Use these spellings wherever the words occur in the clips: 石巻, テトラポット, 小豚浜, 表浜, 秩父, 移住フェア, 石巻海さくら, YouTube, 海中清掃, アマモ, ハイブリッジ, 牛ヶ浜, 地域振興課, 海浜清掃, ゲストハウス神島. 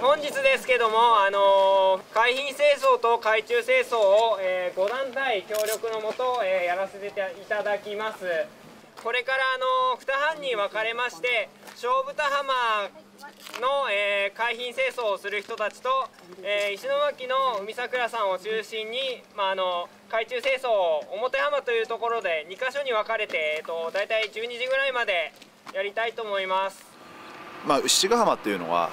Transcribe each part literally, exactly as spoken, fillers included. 本日ですけども、あのー、海浜清掃と海中清掃を、えー、ご団体協力のもと、えー、やらせていただきます。これから、あのー、に班に分かれまして小豚浜の、えー、海浜清掃をする人たちと、えー、石巻の海桜さんを中心に、まあ、あの海中清掃を表浜というところでにか所に分かれて、えー、と大体じゅうにじぐらいまでやりたいと思います。まあ、牛ヶ浜っていうのは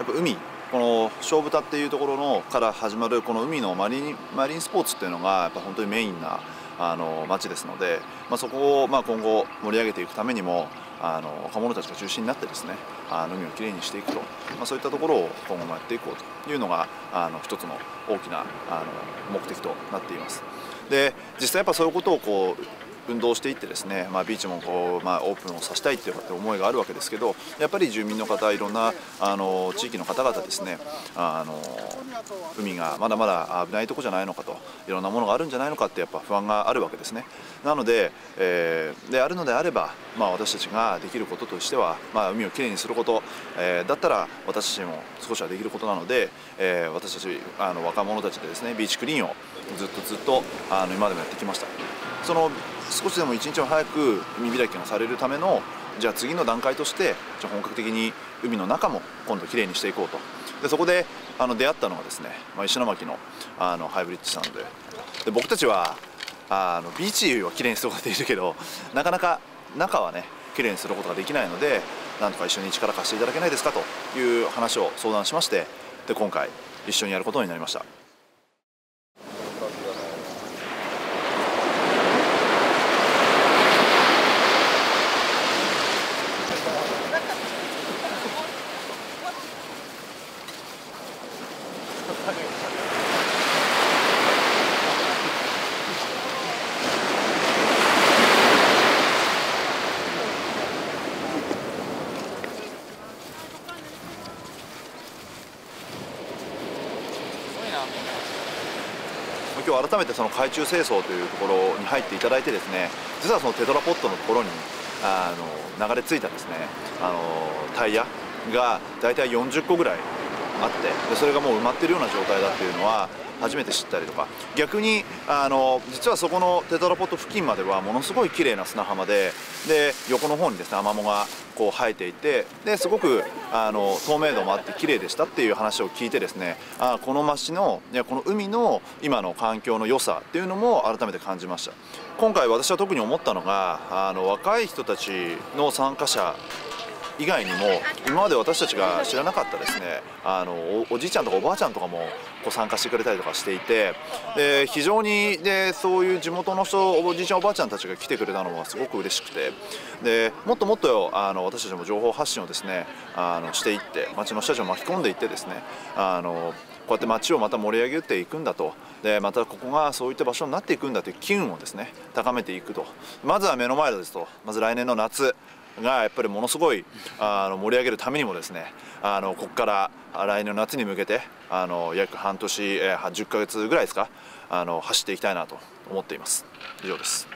やっぱ海、この小豚っていうところのから始まるこの海のマリン、マリンスポーツっていうのがやっぱ本当にメインなあの町ですので、まあ、そこをまあ今後盛り上げていくためにもあの若者たちが中心になってですね、あの海をきれいにしていくと、まあ、そういったところを今後もやっていこうというのがあの一つの大きなあの目的となっています。で、実際やっぱそういうことをこう運動していってですね、まあ、ビーチもこう、まあ、オープンをさせたいという思いがあるわけですけど、やっぱり住民の方、いろんなあの地域の方々ですね、あの海がまだまだ危ないとこじゃないのかと、いろんなものがあるんじゃないのかってやっぱ不安があるわけですね。なので、えー、であるのであれば、まあ、私たちができることとしては、まあ、海をきれいにすること、えー、だったら私たちも少しはできることなので、えー、私たちあの若者たちでですね、ビーチクリーンをずっとずっとあの今までもやってきました。その少しでも一日も早く海開きがされるための、じゃあ次の段階としてじゃあ本格的に海の中も今度きれいにしていこうと。でそこであの出会ったのがですね、まあ、石巻の、あのハイブリッジさん で, で僕たちはあのビーチはきれいにすることができるけど、なかなか中はねきれいにすることができないので、なんとか一緒に力貸していただけないですかという話を相談しまして、で今回一緒にやることになりました。今日改めてその海中清掃というところに入っていただいてですね、実はそのテトラポットのところにあの流れ着いたですね、あのタイヤが大体よんじゅっこぐらいあって、でそれがもう埋まってるような状態だっていうのは初めて知ったりとか、逆にあの実はそこのテトラポット付近まではものすごい綺麗な砂浜で、で横の方にですねアマモがこう生えていて、ですごくあの透明度もあって綺麗でしたっていう話を聞いてですね、あこの町のいやこの海の今の環境の良さっていうのも改めて感じました。今回私は特に思ったのが、あの若い人たちの参加者以外にも今まで私たちが知らなかったですね、あの お, おじいちゃんとかおばあちゃんとかもこう参加してくれたりとかしていて、で非常にでそういう地元の人、おじいちゃんおばあちゃんたちが来てくれたのはすごく嬉しくて、でもっともっとあの私たちも情報発信をですねあのしていって、町の人たちを巻き込んでいってですね、あのこうやって町をまた盛り上げていくんだと、でまたここがそういった場所になっていくんだという機運をですね高めていくと、まずは目の前ですと、まず来年の夏がやっぱりものすごいあの盛り上げるためにもですね、あのここから来年の夏に向けてあの約半年、えー、じゅっかげつぐらいですか、あの走っていきたいなと思っています。以上です。